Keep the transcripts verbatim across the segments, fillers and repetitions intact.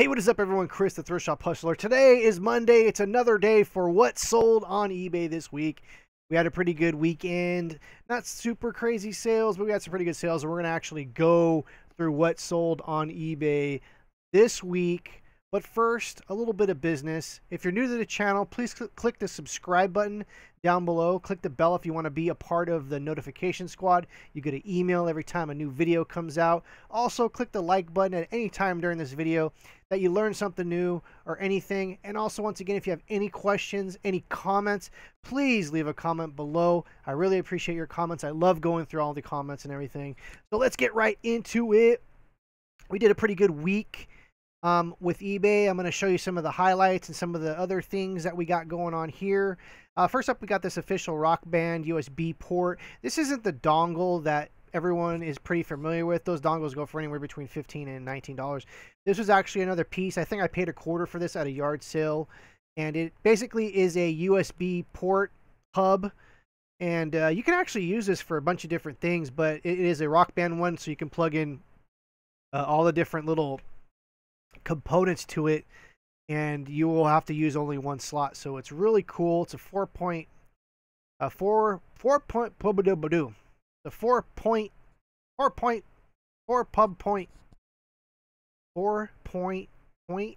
Hey, what is up everyone? Chris the Thrift Shop Hustler. Today is Monday. It's another day for what sold on eBay this week. We had a pretty good weekend. Not super crazy sales, but we had some pretty good sales. And we're going to actually go through what sold on eBay this week. But first, a little bit of business. If you're new to the channel, please cl- click the subscribe button down below. Click the bell if you want to be a part of the notification squad. You get an email every time a new video comes out. Also, click the like button at any time during this video that you learn something new or anything. And also, once again, if you have any questions, any comments, please leave a comment below. I really appreciate your comments. I love going through all the comments and everything. So let's get right into it. We did a pretty good week. Um, with eBay, I'm going to show you some of the highlights and some of the other things that we got going on here. Uh, first up, we got this official Rock Band U S B port. This isn't the dongle that everyone is pretty familiar with. Those dongles go for anywhere between fifteen and nineteen dollars. This was actually another piece. I think I paid a quarter for this at a yard sale. And it basically is a U S B port hub. And uh, you can actually use this for a bunch of different things, but it is a Rock Band one, so you can plug in uh, all the different little components to it, and you will have to use only one slot. So it's really cool. It's a four point, a four four point pub do the four point four point four pub point four point point.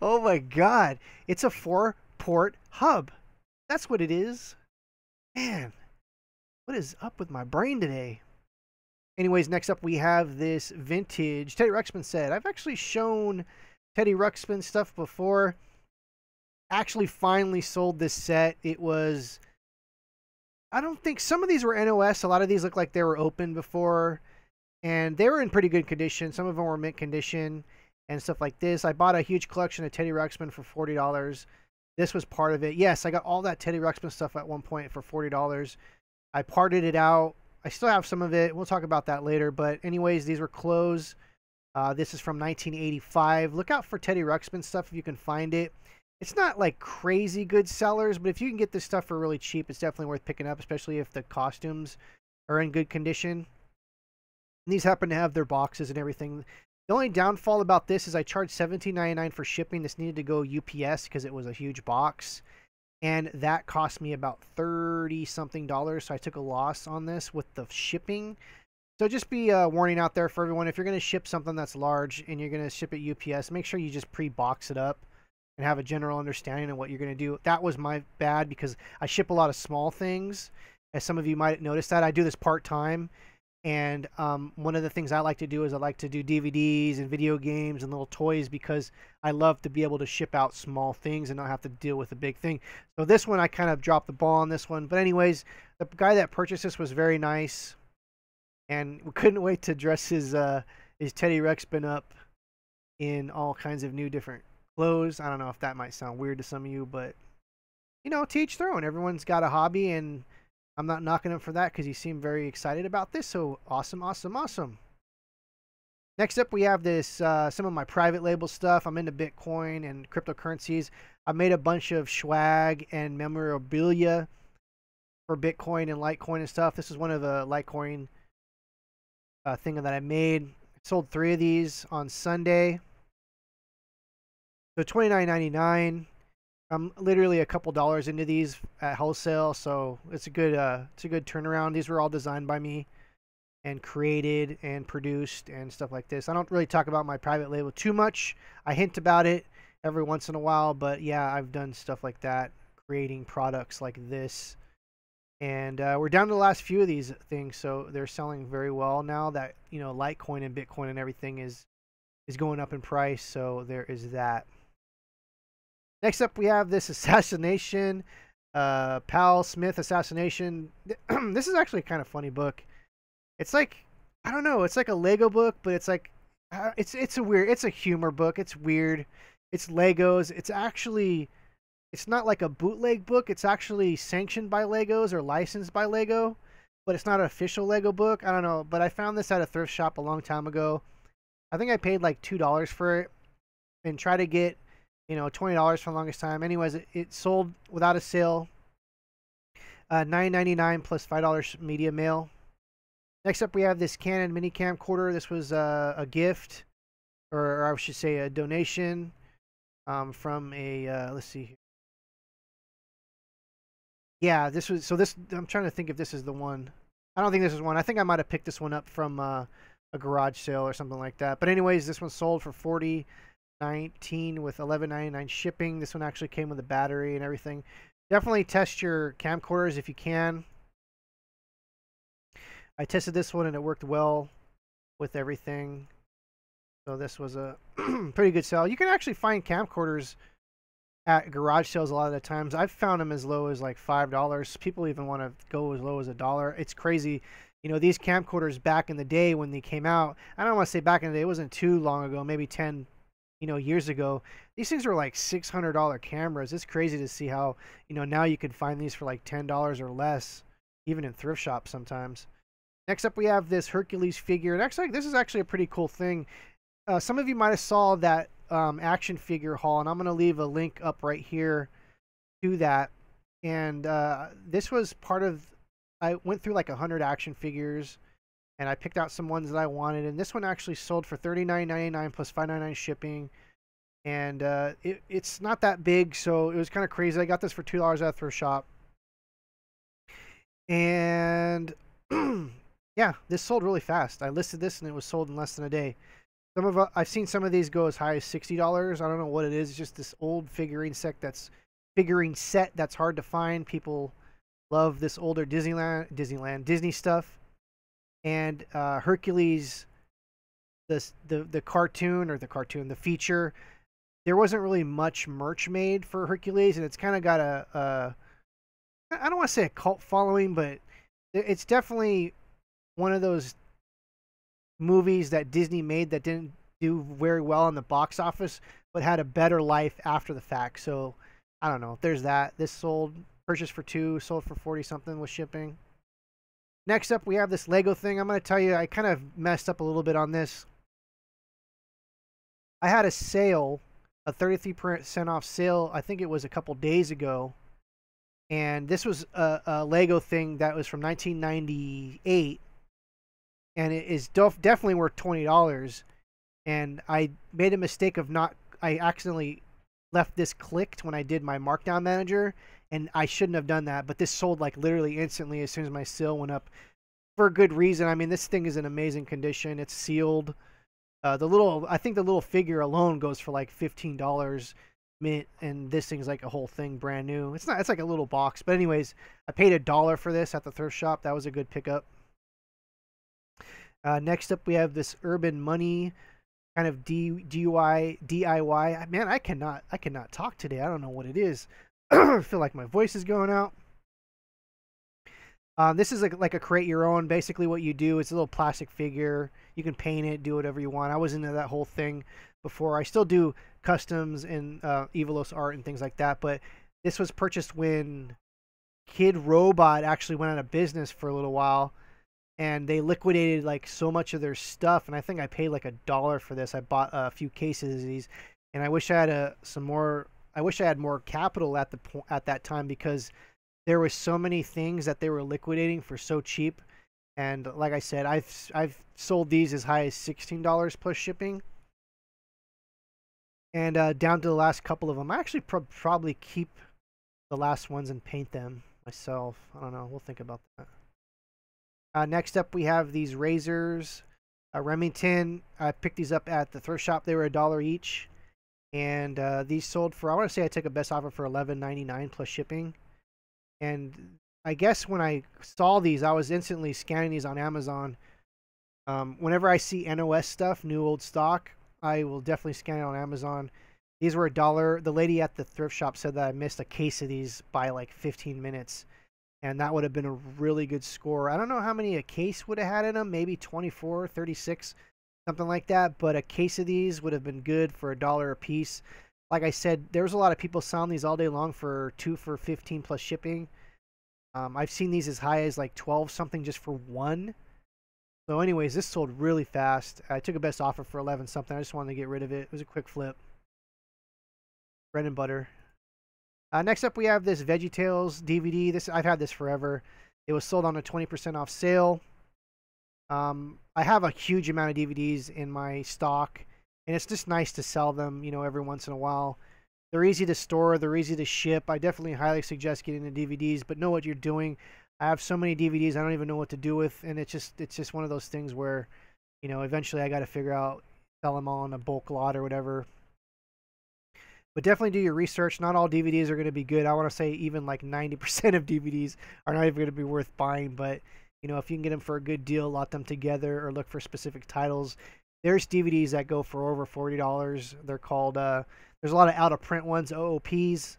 Oh my God! It's a four port hub. That's what it is. Man, what is up with my brain today? Anyways, next up we have this vintage Teddy Ruxpin set. I've actually shown Teddy Ruxpin stuff before. Actually finally sold this set. It was, I don't think, some of these were N O S. A lot of these look like they were open before. And they were in pretty good condition. Some of them were mint condition and stuff like this. I bought a huge collection of Teddy Ruxpin for forty dollars. This was part of it. Yes, I got all that Teddy Ruxpin stuff at one point for forty dollars. I parted it out. I still have some of it. We'll talk about that later. But anyways, these were clothes. Uh, this is from nineteen eighty-five. Look out for Teddy Ruxpin stuff if you can find it. It's not like crazy good sellers, but if you can get this stuff for really cheap, it's definitely worth picking up, especially if the costumes are in good condition. And these happen to have their boxes and everything. The only downfall about this is I charged seventeen ninety-nine for shipping. This needed to go U P S because it was a huge box. And that cost me about thirty something dollars. So I took a loss on this with the shipping. So just be a warning out there for everyone. If you're going to ship something that's large and you're going to ship it U P S, make sure you just pre-box it up and have a general understanding of what you're going to do. That was my bad because I ship a lot of small things. As some of you might notice that I do this part-time. And um, one of the things I like to do is I like to do D V Ds and video games and little toys because I love to be able to ship out small things and not have to deal with a big thing. So this one, I kind of dropped the ball on this one. But anyways, the guy that purchased this was very nice. And we couldn't wait to dress his, uh, his Teddy Ruxpin up in all kinds of new different clothes. I don't know if that might sound weird to some of you, but, you know, to each their own. Everyone's got a hobby, and I'm not knocking him for that because he seemed very excited about this. So awesome, awesome, awesome. Next up, we have this, uh, some of my private label stuff. I'm into Bitcoin and cryptocurrencies. I made a bunch of swag and memorabilia for Bitcoin and Litecoin and stuff. This is one of the Litecoin uh, thing that I made. I sold three of these on Sunday. So twenty-nine ninety-nine. I'm literally a couple dollars into these at wholesale, so it's a good uh, it's a good turnaround. These were all designed by me and created and produced and stuff like this. I don't really talk about my private label too much. I hint about it every once in a while, but yeah, I've done stuff like that, creating products like this. And uh, we're down to the last few of these things, so they're selling very well now that, you know, Litecoin and Bitcoin and everything is is going up in price, so there is that. Next up, we have this Assassination uh, Pal Smith Assassination. This is actually a kind of funny book. It's like, I don't know, it's like a Lego book, but it's like, uh, it's it's a weird, it's a humor book. It's weird. It's Legos. It's actually, it's not like a bootleg book. It's actually sanctioned by Legos or licensed by Lego, but it's not an official Lego book. I don't know, but I found this at a thrift shop a long time ago. I think I paid like two dollars for it and tried to get, you know, twenty dollars for the longest time. Anyways, it, it sold without a sale. Uh, nine ninety-nine plus five dollars media mail. Next up, we have this Canon mini camcorder. This was uh, a gift or, or I should say a donation um, from a, uh, let's see here. Yeah, this was, so this, I'm trying to think if this is the one. I don't think this is one. I think I might have picked this one up from uh, a garage sale or something like that. But anyways, this one sold for forty nineteen with eleven ninety-nine shipping. This one actually came with a battery and everything. Definitely test your camcorders if you can. I tested this one and it worked well with everything. So this was a pretty good sale. You can actually find camcorders at garage sales a lot of the times. I've found them as low as like five dollars. People even want to go as low as a dollar. It's crazy. You know, these camcorders back in the day when they came out, I don't want to say back in the day, it wasn't too long ago, maybe ten, you know, years ago. These things were like six hundred dollar cameras. It's crazy to see how, you know, now you can find these for like ten dollars or less, even in thrift shops sometimes. Next up, we have this Hercules figure. And actually, this is actually a pretty cool thing. Uh, some of you might have saw that um, action figure haul, and I'm going to leave a link up right here to that. And uh, this was part of, I went through like a hundred action figures, and I picked out some ones that I wanted. And this one actually sold for thirty-nine ninety-nine plus five ninety-nine shipping. And uh, it, it's not that big, so it was kind of crazy. I got this for two dollars at a thrift shop. And... yeah, this sold really fast. I listed this and it was sold in less than a day. Some of uh, I've seen some of these go as high as sixty dollars. I don't know what it is. It's just this old figurine set that's figurine set that's hard to find. People love this older Disneyland Disneyland Disney stuff. And uh, Hercules, this the the cartoon or the cartoon the feature. There wasn't really much merch made for Hercules, and it's kind of got a, a I don't want to say a cult following, but it's definitely one of those movies that Disney made that didn't do very well in the box office, but had a better life after the fact. So I don't know if there's that. This sold, purchased for two, sold for forty something with shipping. Next up, we have this Lego thing. I'm going to tell you, I kind of messed up a little bit on this. I had a sale, a thirty-three percent off sale. I think it was a couple days ago. And this was a, a Lego thing that was from nineteen ninety-eight. And it is def definitely worth twenty dollars. And I made a mistake of not, I accidentally left this clicked when I did my markdown manager. And I shouldn't have done that. But this sold like literally instantly as soon as my sale went up. For good reason. I mean, this thing is in amazing condition. It's sealed. Uh, the little, I think the little figure alone goes for like fifteen dollars. And this thing's like a whole thing brand new. It's not, it's like a little box. But anyways, I paid a dollar for this at the thrift shop. That was a good pickup. Uh, next up, we have this Urban Money kind of D I Y. Man, I cannot, I cannot talk today. I don't know what it is. I feel like my voice is going out. Uh, this is like, like a create your own. Basically what you do, it's a little plastic figure. You can paint it, do whatever you want. I was into that whole thing before. I still do customs and uh, Evilos art and things like that. But this was purchased when Kid Robot actually went out of business for a little while. And they liquidated like so much of their stuff, and I think I paid like a dollar for this. I bought a few cases of these, and I wish I had a, some more. I wish I had more capital at the at that time, because there was so many things that they were liquidating for so cheap. And like I said, I've I've sold these as high as sixteen dollars plus shipping, and uh, down to the last couple of them. I actually pro probably keep the last ones and paint them myself. I don't know. We'll think about that. Uh, next up, we have these razors, uh, Remington. I picked these up at the thrift shop. They were a dollar each, and uh, these sold for, I want to say I took a best offer for eleven ninety-nine plus shipping. And I guess when I saw these, I was instantly scanning these on Amazon. Um, whenever I see N O S stuff, new old stock, I will definitely scan it on Amazon. These were a dollar. The lady at the thrift shop said that I missed a case of these by like fifteen minutes. And that would have been a really good score. I don't know how many a case would have had in them. Maybe twenty-four, thirty-six, something like that. But a case of these would have been good for a dollar a piece. Like I said, there was a lot of people selling these all day long for two for fifteen plus shipping. Um, I've seen these as high as like twelve something just for one. So anyways, this sold really fast. I took a best offer for eleven something. I just wanted to get rid of it. It was a quick flip. Bread and butter. Uh, next up, we have this VeggieTales D V D. This I've had this forever. It was sold on a twenty percent off sale. Um, I have a huge amount of D V Ds in my stock, and it's just nice to sell them, you know, every once in a while. They're easy to store. They're easy to ship. I definitely highly suggest getting the D V Ds, but know what you're doing. I have so many D V Ds I don't even know what to do with, and it's just it's just one of those things where, you know, eventually I got to figure out, sell them all in a bulk lot or whatever. But definitely do your research. Not all D V Ds are going to be good. I want to say even like ninety percent of D V Ds are not even going to be worth buying. But, you know, if you can get them for a good deal, lot them together or look for specific titles. There's D V Ds that go for over forty dollars. They're called, uh, there's a lot of out-of-print ones, O O Ps.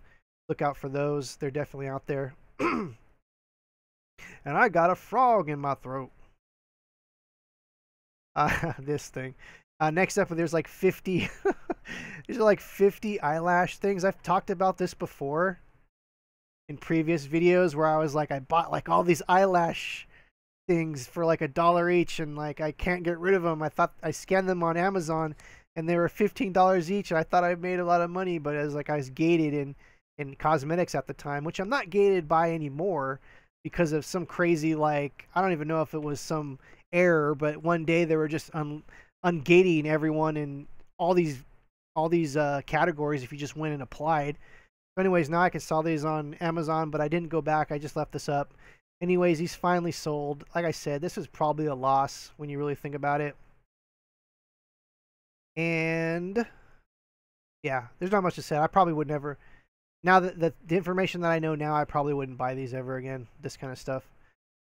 Look out for those. They're definitely out there. And I got a frog in my throat. Uh, this thing. Uh, next up, there's like fifty... These are like fifty eyelash things. I've talked about this before in previous videos where I was like, I bought like all these eyelash things for like a dollar each, and like I can't get rid of them. I thought I scanned them on Amazon and they were fifteen dollars each, and I thought I made a lot of money, but it was like I was gated in, in cosmetics at the time, which I'm not gated by anymore because of some crazy, like, I don't even know if it was some error, but one day they were just un, ungating everyone in all these all these uh, categories if you just went and applied. So anyways, now I can sell these on Amazon, but I didn't go back. I just left this up. Anyways, these finally sold. Like I said, this is probably a loss when you really think about it. And yeah, there's not much to say. I probably would never, now that the, the information that I know now, I probably wouldn't buy these ever again, this kind of stuff.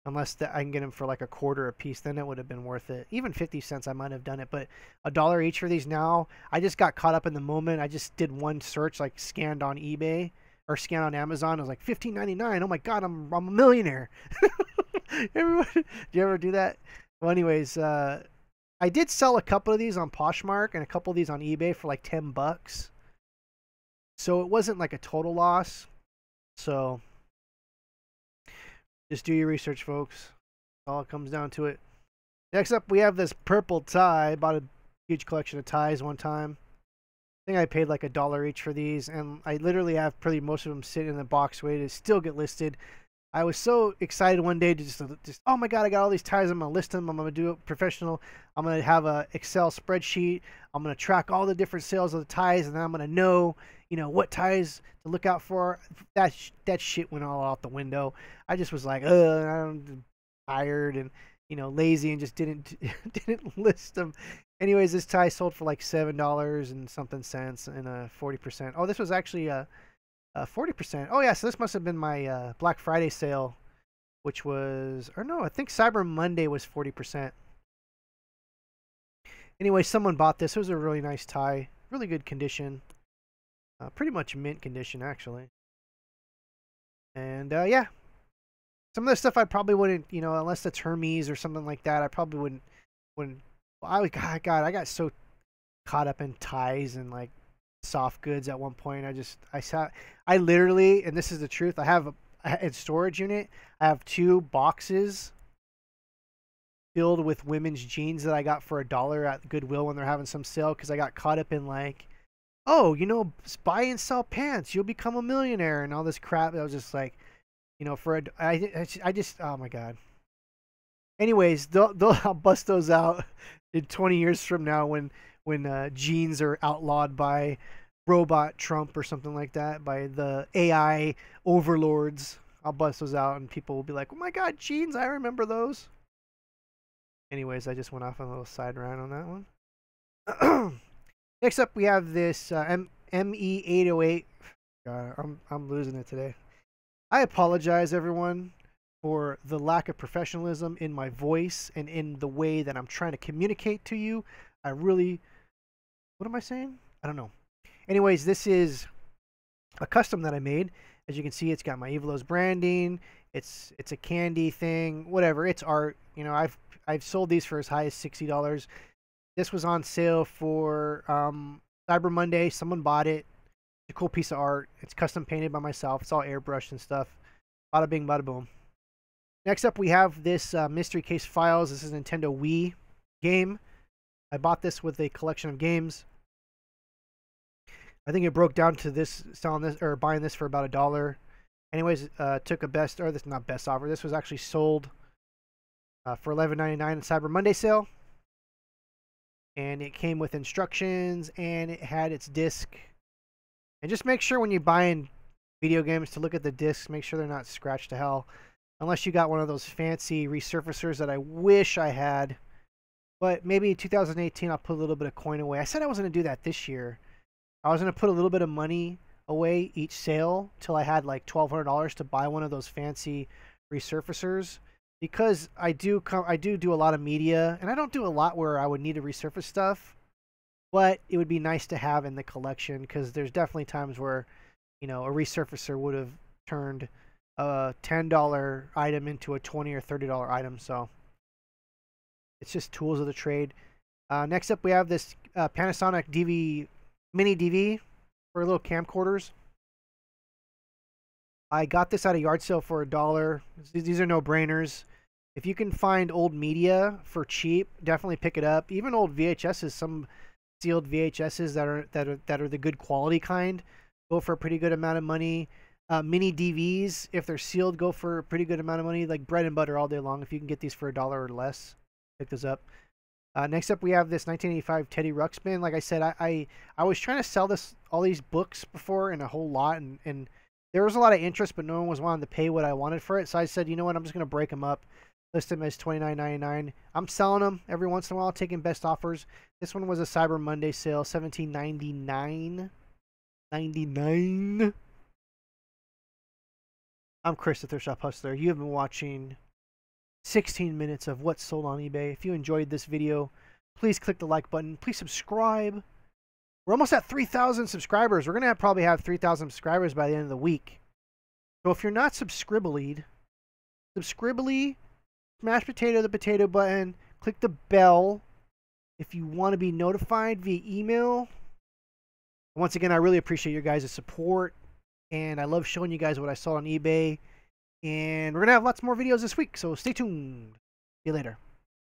Unless the, I can get them for like a quarter a piece, then it would have been worth it. Even fifty cents, I might have done it, but a dollar each for these now. I just got caught up in the moment. I just did one search, like scanned on eBay or scanned on Amazon. I was like fifteen ninety-nine. Oh my God, I'm I'm a millionaire. Everyone, do you ever do that? Well, anyways, uh, I did sell a couple of these on Poshmark and a couple of these on eBay for like ten bucks. So it wasn't like a total loss. So. Just do your research, folks. All it comes down to it. Next up, we have this purple tie. I bought a huge collection of ties one time. I think I paid like a dollar each for these, and I literally have pretty most of them sitting in the box waiting to still get listed. I was so excited one day to just, just oh my God, I got all these ties. I'm going to list them. I'm going to do it professional. I'm going to have an Excel spreadsheet. I'm going to track all the different sales of the ties, and then I'm going to know, you know, what ties to look out for. That sh that shit went all out the window. I just was like, ugh, I'm tired and, you know, lazy, and just didn't didn't list them. Anyways, this tie sold for like seven dollars and something cents and a forty percent. Oh, this was actually a forty percent. Oh yeah, so this must have been my uh, Black Friday sale, which was, or no, I think Cyber Monday was forty percent. Anyway, someone bought this. It was a really nice tie, really good condition. Uh, pretty much mint condition, actually. And, uh, yeah. Some of the stuff I probably wouldn't, you know, unless it's Hermes or something like that, I probably wouldn't, wouldn't, I would, God, God, I got so caught up in ties and, like, soft goods at one point. I just, I saw, I literally, and this is the truth, I have a, a storage unit, I have two boxes filled with women's jeans that I got for a dollar at Goodwill when they're having some sale, because I got caught up in, like, oh, you know, buy and sell pants, you'll become a millionaire, and all this crap. I was just like, you know, for a, I, I just, oh my God. Anyways, they'll, they'll, I'll bust those out in twenty years from now when, when uh, jeans are outlawed by robot Trump or something like that, by the A I overlords. I'll bust those out and people will be like, oh my God, jeans, I remember those. Anyways, I just went off on a little side rant on that one. Next up, we have this uh, M E eight oh eight. God, I'm, I'm losing it today. I apologize, everyone, for the lack of professionalism in my voice and in the way that I'm trying to communicate to you. I really... What am I saying? I don't know. Anyways, this is a custom that I made. As you can see, it's got my Evilos branding. It's it's a candy thing. Whatever. It's art. You know, I've I've sold these for as high as sixty dollars. This was on sale for um, Cyber Monday. Someone bought it. It's a cool piece of art. It's custom painted by myself. It's all airbrushed and stuff. Bada bing, bada boom. Next up, we have this uh, Mystery Case Files. This is a Nintendo Wii game. I bought this with a collection of games. I think it broke down to this, selling this or buying this for about a dollar. Anyways, uh, took a best, or this not best offer. This was actually sold uh, for eleven ninety-nine in Cyber Monday sale. and it came with instructions, and it had its disc. And just make sure when you buy in video games to look at the discs, make sure they're not scratched to hell. Unless you got one of those fancy resurfacers that I wish I had. But maybe in two thousand eighteen, I'll put a little bit of coin away. I said I was going to do that this year. I was going to put a little bit of money away each sale till I had like twelve hundred dollars to buy one of those fancy resurfacers. Because I do, com I do do a lot of media, and I don't do a lot where I would need to resurface stuff. But it would be nice to have in the collection, because there's definitely times where, you know, a resurfacer would have turned a ten dollar item into a twenty or thirty dollar item. So it's just tools of the trade. Uh, next up, we have this uh, Panasonic D V, mini D V for little camcorders. I got this at a yard sale for a dollar. These are no-brainers. If you can find old media for cheap, definitely pick it up. Even old V H Ss, some sealed V H Ss that are that are that are the good quality kind, go for a pretty good amount of money. Uh, mini D Vs, if they're sealed, go for a pretty good amount of money. Like bread and butter all day long. If you can get these for a dollar or less, pick those up. Uh, next up, we have this nineteen eighty-five Teddy Ruxpin. Like I said, I, I I was trying to sell this all these books before and a whole lot, and and there was a lot of interest, but no one was wanting to pay what I wanted for it. So I said, you know what? I'm just gonna break them up, list them as twenty-nine ninety-nine. I'm selling them every once in a while, taking best offers. This one was a Cyber Monday sale, seventeen ninety-nine. ninety-nine. I'm Chris the Thrift Shop Hustler. You have been watching sixteen minutes of what's sold on eBay. If you enjoyed this video, please click the like button. Please subscribe. We're almost at three thousand subscribers. We're going to have, probably have three thousand subscribers by the end of the week. So if you're not subscribed, subscribly, smash potato the potato button, click the bell if you want to be notified via email. Once again, I really appreciate your guys' support, and I love showing you guys what I saw on eBay. And we're going to have lots more videos this week, so stay tuned. See you later.